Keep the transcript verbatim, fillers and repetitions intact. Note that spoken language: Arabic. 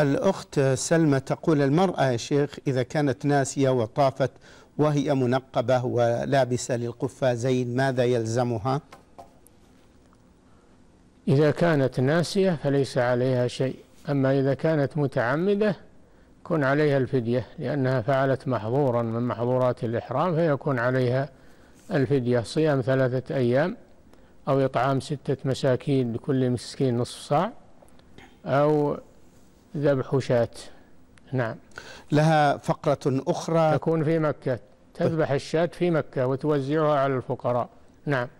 الأخت سلمى تقول: المرأة يا شيخ إذا كانت ناسية وطافت وهي منقبة ولابسة للقفازين ماذا يلزمها؟ إذا كانت ناسية فليس عليها شيء، أما إذا كانت متعمدة يكون عليها الفدية، لأنها فعلت محظورا من محظورات الإحرام، فيكون عليها الفدية صيام ثلاثة أيام، أو إطعام ستة مساكين لكل مسكين نصف صاع، أو ذبح شاة. نعم. لها فقرة أخرى تكون في مكة، تذبح الشاة في مكة وتوزعها على الفقراء. نعم.